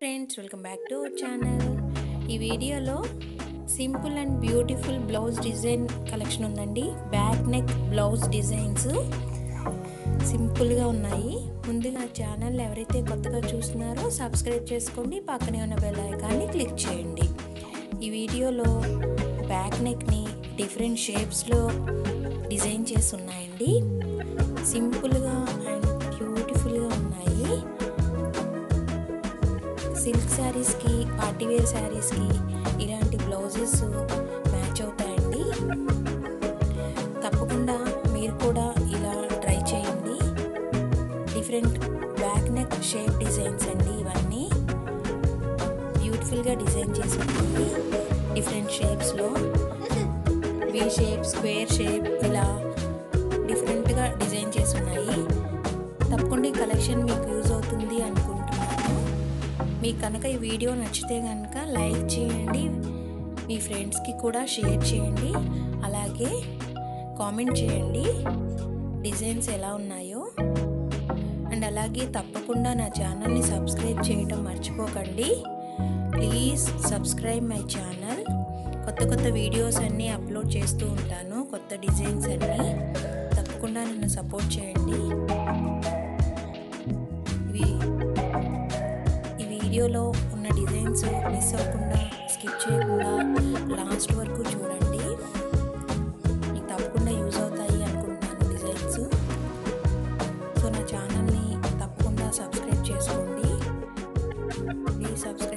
Friends welcome back to our channel. ई video simple and beautiful blouse design collection उंदी। Back neck blouse designs simple गा उन्नाई। मुंदुगा channel एवरैते కొత్తగా చూస్తున్నారో subscribe చేసుకోండి, పక్కనే ఉన్న బెల్ ఐకాన్ ని క్లిక్ చేయండి। ఈ వీడియోలో బ్యాక్ నెక్ ని డిఫరెంట్ షేప్స్ లో డిజైన్ చేసి ఉన్నాయండి। సింపుల్ గా అండ్ బ్యూటిఫుల్ గా ఉన్నాయి। सिल्क सारीस की पार्टी वेर सारीस की इलांटी ब्लाउजेस मैच अवुतायंडी। तप्पकुंडा मीरू कूडा इला ट्राई चेयंडी। Different back neck shape designs अंडी। इवन्नी ब्यूटीफुल गा डिजाइन चेसि उंदी। डिफरेंट शेप्स लो वी शेप, स्क्वेर शेप इला डिफरेंट गा डिजाइन चेसि उन्नायि। तप्पकुंडा ई कलेक्शन मीकु यूज अवुतुंदी अनुकुंटुन्नानु। మీకు కనుక ఈ వీడియో నచ్చితే గనుక లైక్ చేయండి, మీ ఫ్రెండ్స్ కి కూడా షేర్ చేయండి, అలాగే కామెంట్ చేయండి డిజైన్స్ ఎలా ఉన్నాయో। అండ్ అలాగే తప్పకుండా నా ఛానల్ ని సబ్స్క్రైబ్ చేయడం మర్చిపోకండి। Please subscribe my channel. కొత్త కొత్త వీడియోస్ అన్ని అప్లోడ్ చేస్తూ ఉంటాను, కొత్త డిజైన్స్ అన్ని। తప్పకుండా నన్ను సపోర్ట్ చేయండి। వీడియోలో ఉన్న డిజైన్స్ మిస్ అవ్వకుండా స్కిప్ చేయకుండా లాస్ట్ వరకు చూడండి, మీకు తప్పకుండా యూజ్ అవుతాయి అనుకుంటున్నాను డిజైన్స్। సో నా ఛానల్ని తప్పకుండా సబ్స్క్రైబ్ చేసుకోండి। Please subscribe.